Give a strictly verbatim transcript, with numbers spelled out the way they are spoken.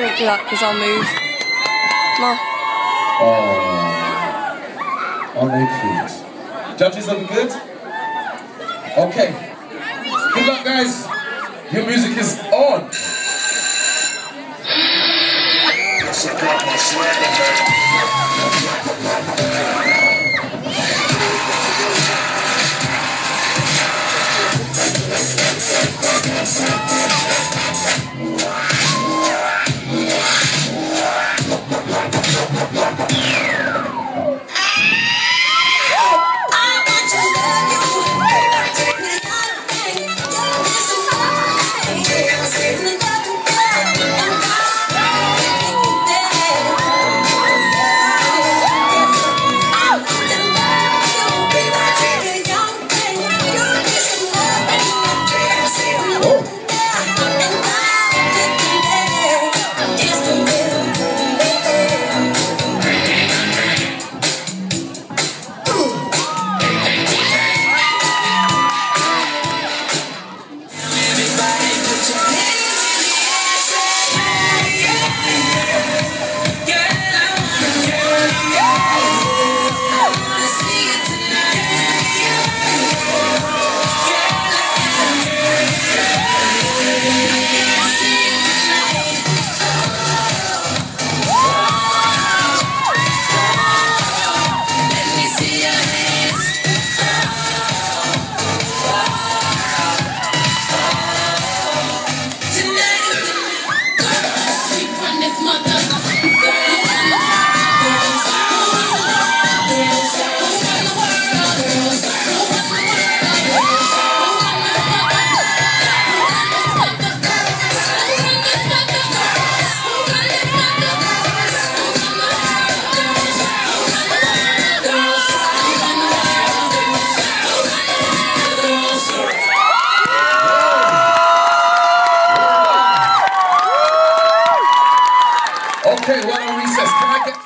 Don't do that because I'll move. Come on. Oh. Aren't they cute? Judges, looking good? Okay. Good luck, guys. Your music is on. Okay, well, on Recess, can I get...